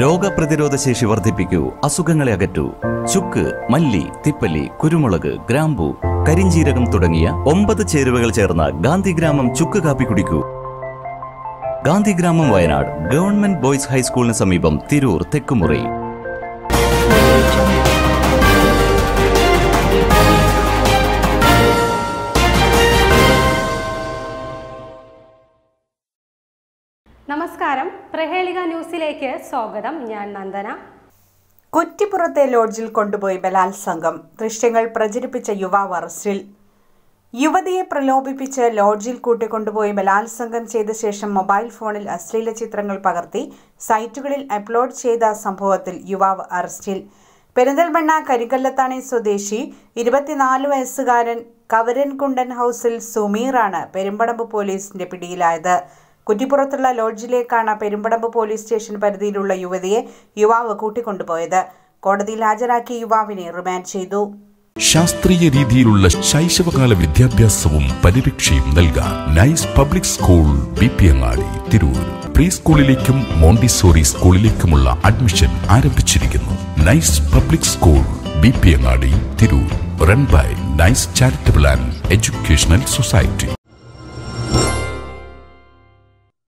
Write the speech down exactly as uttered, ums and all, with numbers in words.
രോഗപ്രതിരോധ ശേഷി വർദ്ധിപ്പിക്കൂ, അസുഖങ്ങളെ അകറ്റൂ. ചുക്ക്, മല്ലി, തിപ്പല്ലി, കുരുമുളക്, ഗ്രാമ്പു, കരിഞ്ജീരകം തുടങ്ങിയ ഒമ്പത് ചേരുവകൾ ചേർന്ന ഗാന്ധിഗ്രാമം ചുക്ക് കാപ്പി കുടിക്കൂ. ഗാന്ധിഗ്രാമം വയനാട് ഗവൺമെന്റ് ബോയ്സ് ഹൈസ്കൂളിന് സമീപം തിരൂർ തെക്കുമുറി. നമസ്കാരം, പ്രഹേളിക ന്യൂസിലേക്ക് സ്വാഗതം. ഞാൻ നന്ദന. കുറ്റിപ്പുറത്തെ ലോഡ്ജിൽ കൊണ്ടുപോയി ബലാത്സംഗം, ദൃശ്യങ്ങൾ പ്രചരിപ്പിച്ച യുവാവ് അറസ്റ്റിൽ. യുവതിയെ പ്രലോഭിപ്പിച്ച് ലോഡ്ജിൽ കൂട്ടിക്കൊണ്ടുപോയി ബലാത്സംഗം ചെയ്ത ശേഷം മൊബൈൽ ഫോണിൽ അശ്ലീല ചിത്രങ്ങൾ പകർത്തി സൈറ്റുകളിൽ അപ്ലോഡ് ചെയ്ത സംഭവത്തിൽ യുവാവ് അറസ്റ്റിൽ. പെരിന്തൽമണ്ണ കരിക്കല്ലത്താണി സ്വദേശി ഇരുപത്തിനാല് വയസ്സുകാരൻ കവരൻകുണ്ടൻ ഹൗസിൽ സുമീറാണ് പെരുമ്പടമ്പ് പോലീസിന്റെ പിടിയിലായത്. കുറ്റിപ്പുറത്തുള്ള ലോഡ്ജിലേക്കാണ് പെരുമ്പടമ്പ് പോലീസ് സ്റ്റേഷൻ പരിധിയിലുള്ള യുവതിയെ യുവാവ് കൂട്ടിക്കൊണ്ടുപോയത്. കോടതിയിൽ ഹാജരാക്കി യുവാവിനെ റിമാൻഡ് ചെയ്തു. ശാസ്ത്രീയ രീതിയിലുള്ള ശൈശവകാല വിദ്യാഭ്യാസവും പരിരക്ഷയും നൽകാൻ nice public school BP Angadi Tirur. Pre സ്കൂളിലേക്കും മോണ്ടിസോറി സ്കൂളിലേക്കുമുള്ള അഡ്മിഷൻ ആരംഭിച്ചിരിക്കുന്നു. Nice public school BP Angadi Tirur, run by nice charitable and educational society.